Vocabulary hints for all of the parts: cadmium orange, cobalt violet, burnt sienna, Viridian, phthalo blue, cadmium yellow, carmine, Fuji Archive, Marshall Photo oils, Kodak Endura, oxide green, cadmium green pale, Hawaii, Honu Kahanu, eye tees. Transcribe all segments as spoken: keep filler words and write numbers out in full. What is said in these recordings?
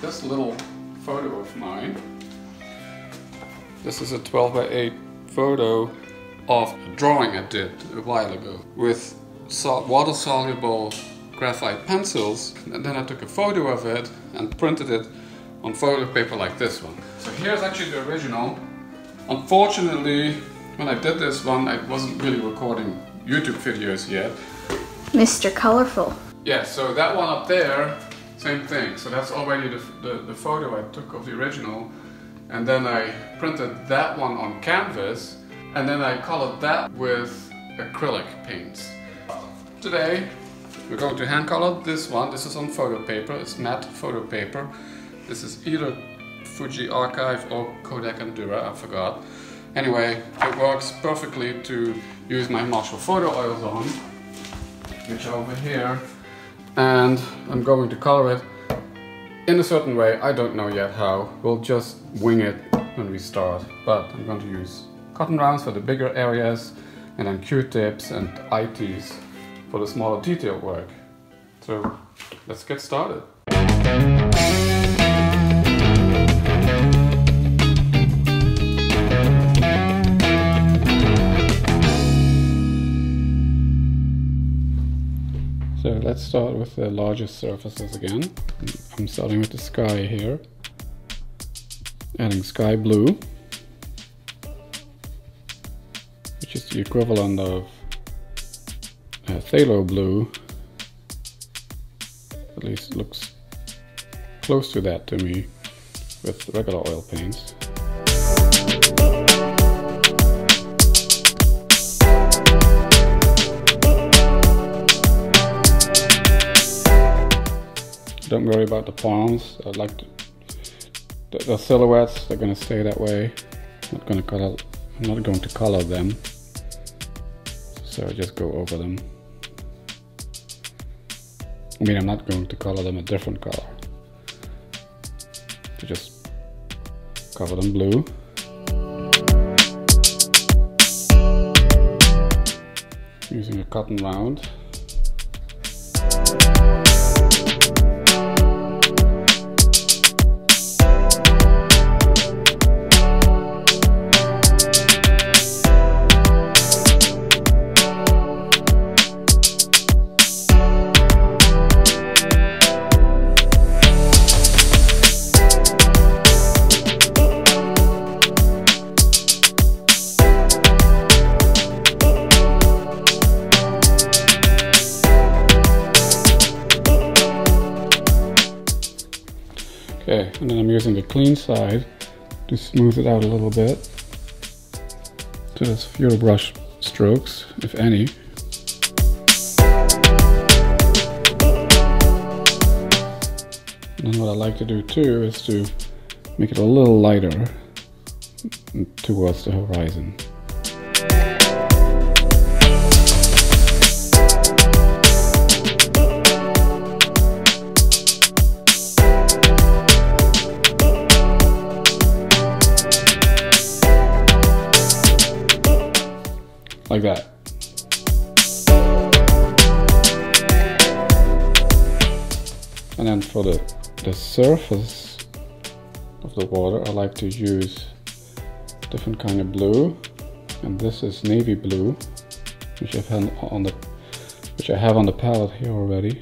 this little photo of mine. This is a twelve by eight photo of a drawing I did a while ago with water-soluble graphite pencils, and then I took a photo of it and printed it on photo paper like this one. So here's actually the original. Unfortunately, when I did this one, I wasn't really recording YouTube videos yet. Mister Colorful. Yeah, so that one up there, same thing. So that's already the, the, the photo I took of the original, and then I printed that one on canvas, and then I colored that with acrylic paints. Today, we're going to hand color this one. This is on photo paper, it's matte photo paper. This is either Fuji Archive or Kodak Endura, I forgot. Anyway, it works perfectly to use my Marshall Photo oils on, which are over here, and I'm going to color it in a certain way. I don't know yet how. We'll just wing it when we start, but I'm going to use cotton rounds for the bigger areas, and then Q-tips and I Ts for the smaller detail work. So let's get started. So let's start with the largest surfaces again. I'm starting with the sky here. Adding sky blue, which is the equivalent of uh, phthalo blue. At least it looks close to that to me with regular oil paints. Don't worry about the palms. I like to, the, the silhouettes. They're going to stay that way. I'm not going to color. I'm not going to color them. So I just go over them. I mean, I'm not going to color them a different color. So just cover them blue. Using a cotton round. Okay, and then I'm using the clean side to smooth it out a little bit. So there's fewer brush strokes, if any. And then what I like to do too is to make it a little lighter towards the horizon. Like that. And then for the, the surface of the water, I like to use different kind of blue, and this is navy blue, which I've had on the which I have on the palette here already.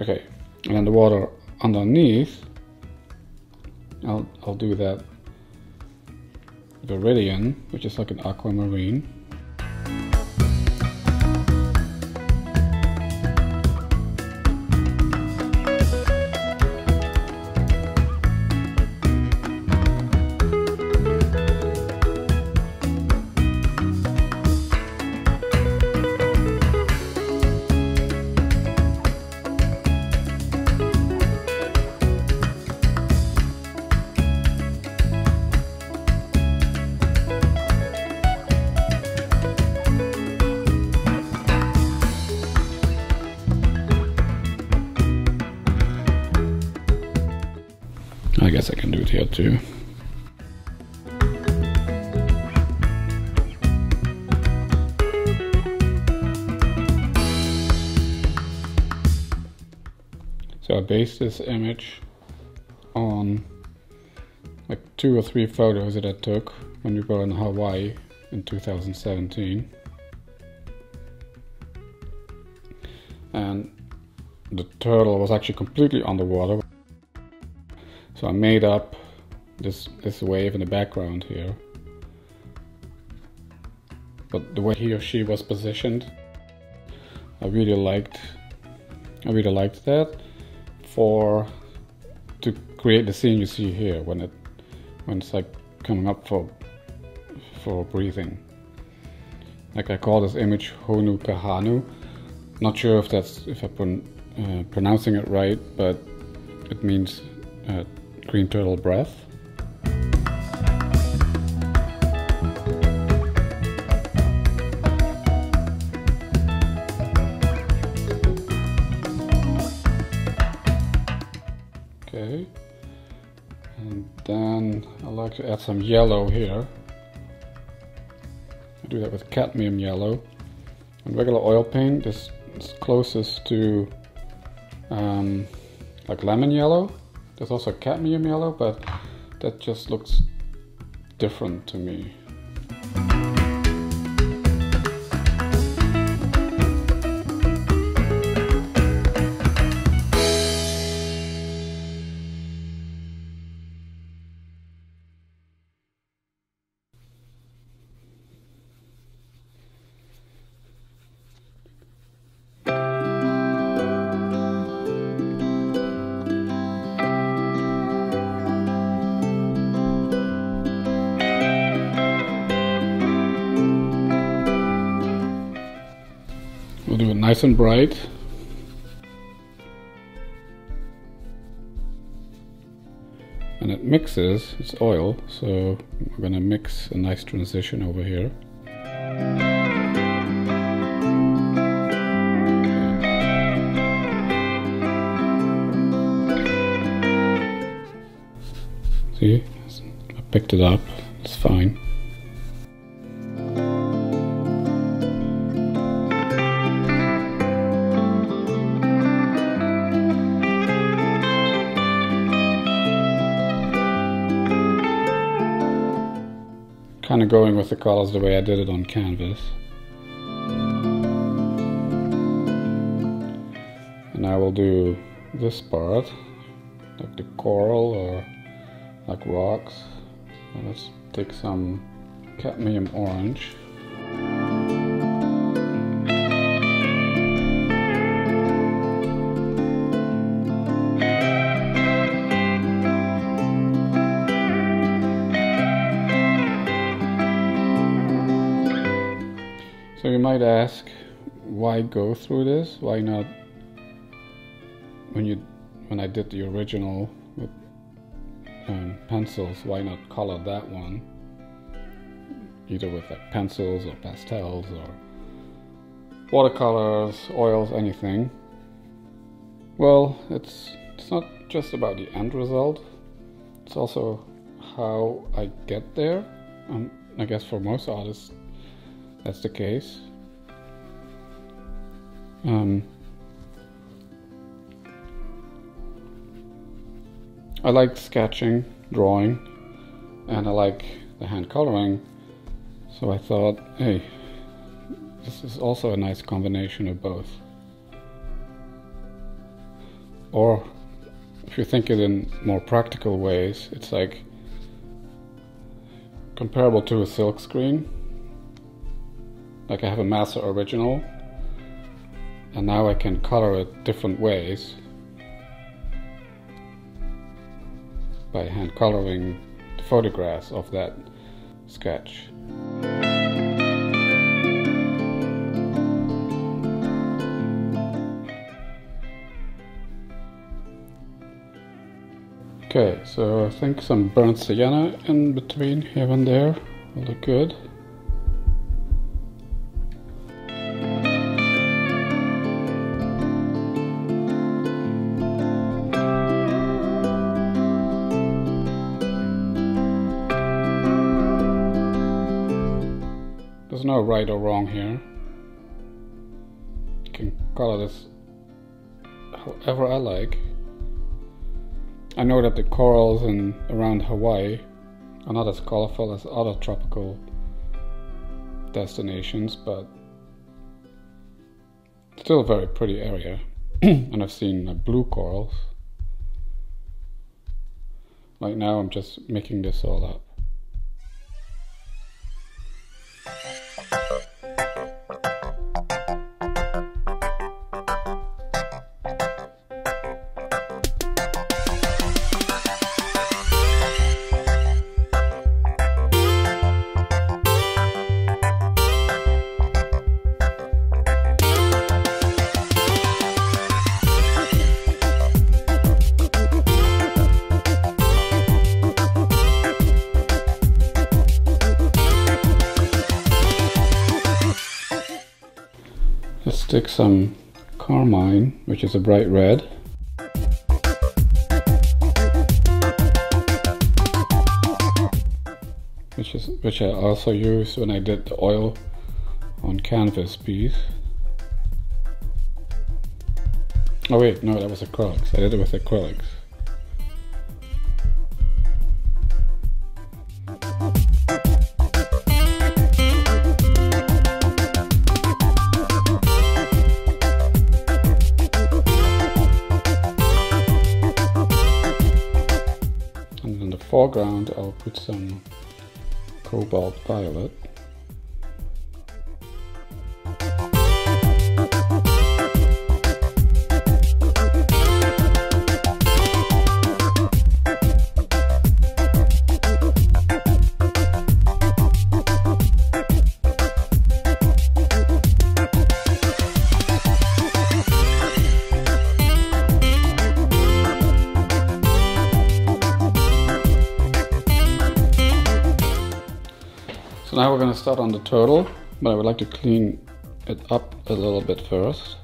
Okay, and then the water underneath, I'll, I'll do that Viridian, which is like an aquamarine. guess I can do it here too. So I based this image on like two or three photos that I took when we were in Hawaii in two thousand seventeen. And the turtle was actually completely underwater. So I made up this, this wave in the background here. But the way he or she was positioned, I really liked, I really liked that for, to create the scene you see here when it, when it's like coming up for, for breathing. Like I call this image Honu Kahanu. Not sure if that's, if I'm uh, pronouncing it right, but it means uh, green turtle breath. Okay, and then I like to add some yellow here. I do that with cadmium yellow and regular oil paint. This It's closest to um, like lemon yellow. There's also cadmium yellow, but that just looks different to me. Nice and bright. And it mixes, it's oil, so we're gonna mix a nice transition over here. See, I picked it up, it's fine. Kind of going with the colors the way I did it on canvas. And I will do this part, like the coral or like rocks. And let's take some cadmium orange. So you might ask, why go through this? Why not when you when I did the original with um, pencils? Why not color that one either with like pencils or pastels or watercolors, oils, anything? Well, it's it's not just about the end result. It's also how I get there. And I guess for most artists, that's the case. Um, I like sketching, drawing, and I like the hand coloring. So I thought, hey, this is also a nice combination of both. Or if you think it in more practical ways, it's like comparable to a silk screen. Like I have a master original, and now I can color it different ways by hand coloring the photographs of that sketch. Okay, so I think some burnt sienna in between here and there will look good. no right or wrong here. You can color this however I like. I know that the corals in around Hawaii are not as colorful as other tropical destinations, but still a very pretty area. And I've seen uh, blue corals. Right now I'm just making this all up. Stick some carmine, which is a bright red. Which is which I also used when I did the oil on canvas piece. Oh wait, no, that was acrylics. I did it with acrylics. Foreground, I'll put some cobalt violet. So now we're going to start on the turtle, but I would like to clean it up a little bit first.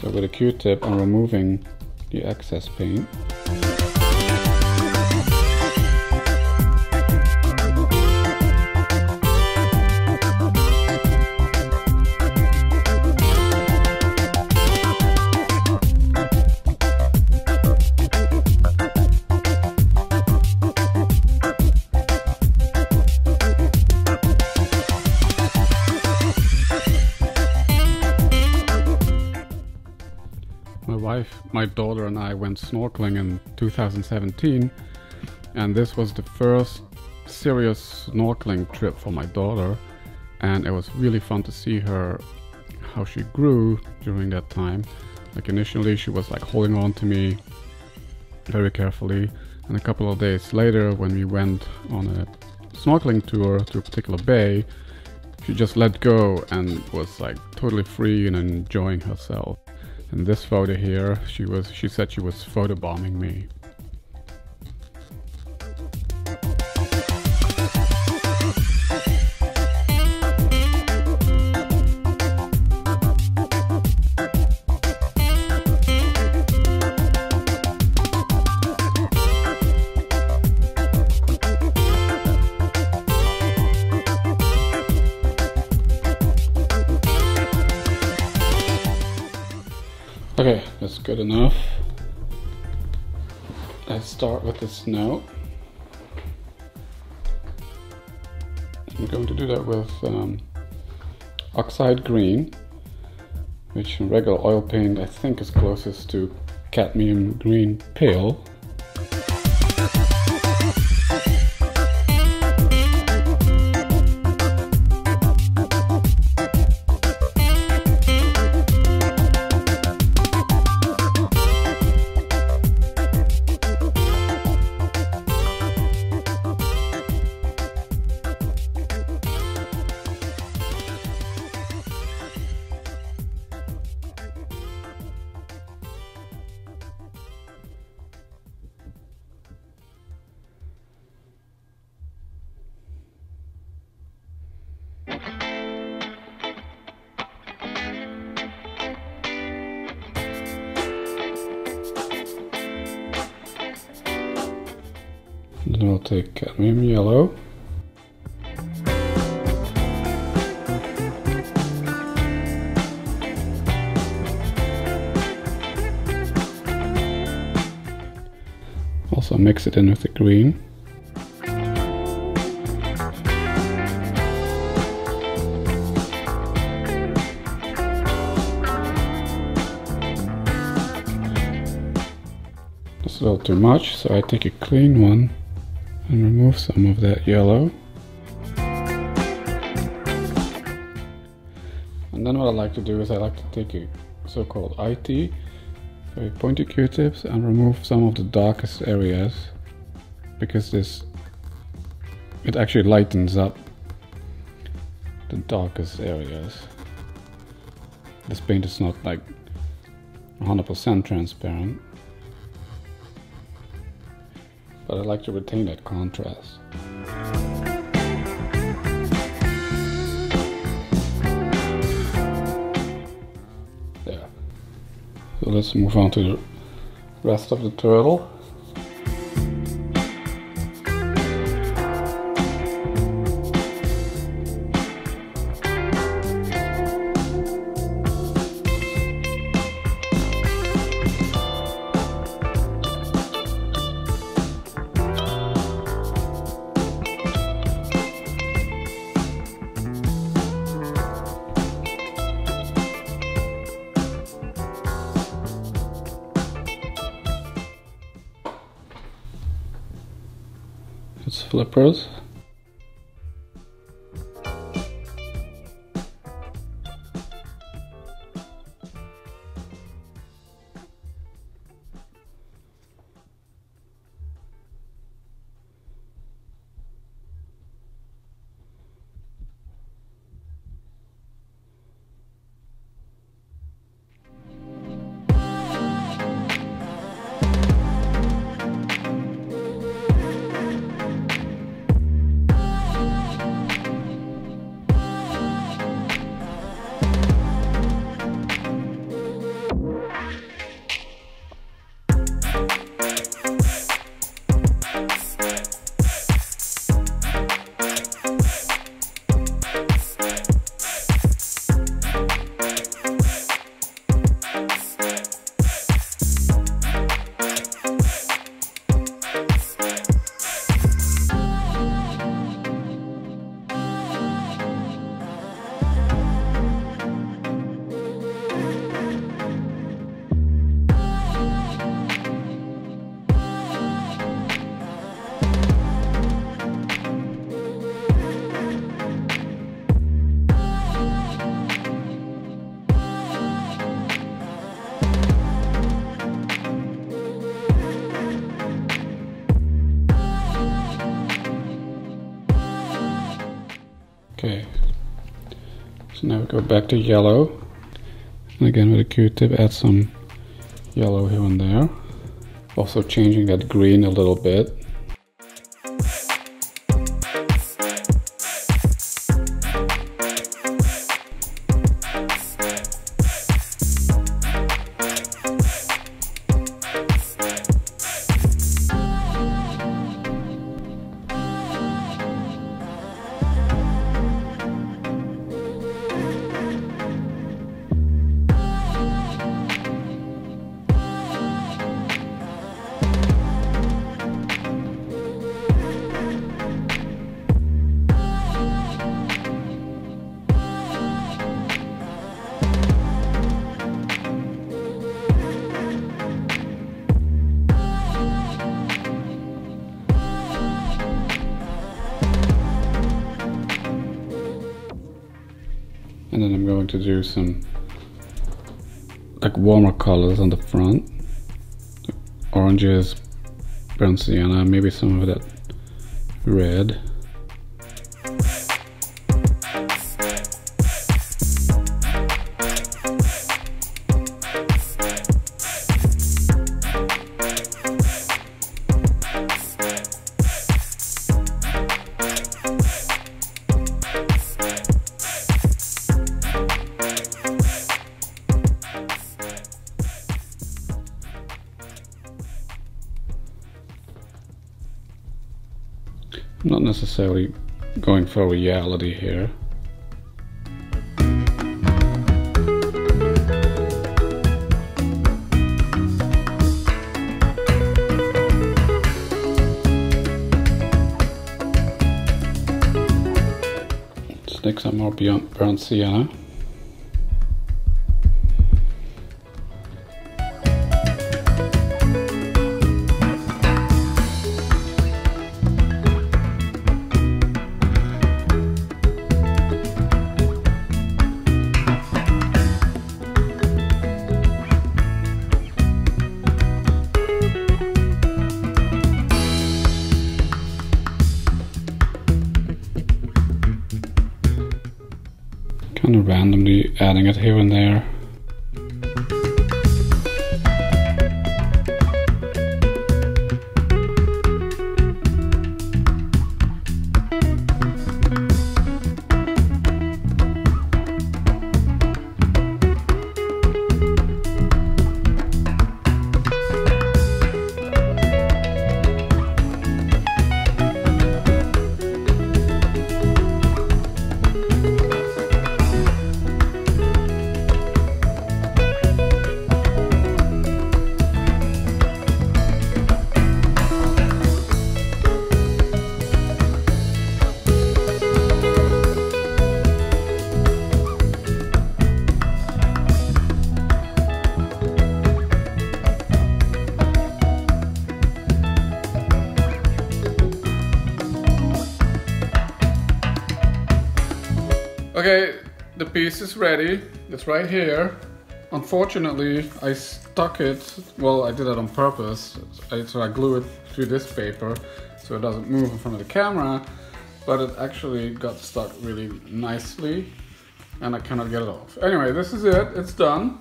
So with a Q-tip, I'm removing the excess paint. My daughter and I went snorkeling in two thousand seventeen, and this was the first serious snorkeling trip for my daughter, and it was really fun to see her, how she grew during that time. Like initially she was like holding on to me very carefully, and a couple of days later when we went on a snorkeling tour to a particular bay, she just let go and was like totally free and enjoying herself. In this photo here, she was she said she was photobombing me. Okay, that's good enough. Let's start with the snow. I'm going to do that with um, oxide green, which in regular oil paint I think is closest to cadmium green pale. Then we'll take cadmium yellow. So mix it in with the green. It's a little too much, so I take a clean one and remove some of that yellow. And then what I like to do is I like to take a so-called I T, very pointy Q-tips, and remove some of the darkest areas, because this, it actually lightens up the darkest areas. This paint is not like one hundred percent transparent, but I like to retain that contrast. So let's move on to the rest of the turtle. It's flippers. Okay, so now we go back to yellow, and again with a Q-tip add some yellow here and there, also changing that green a little bit. And then I'm going to do some like warmer colors on the front. Oranges, burnt sienna, maybe some of that red. I'm not necessarily going for reality here. some more burnt sienna. Kind of randomly adding it here and there. Okay, the piece is ready. It's right here. Unfortunately, I stuck it. Well, I did it on purpose. I, so I glue it to this paper so it doesn't move in front of the camera, but it actually got stuck really nicely and I cannot get it off. Anyway, this is it. It's done.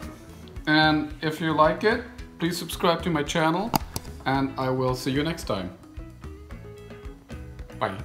And if you like it, please subscribe to my channel and I will see you next time. Bye.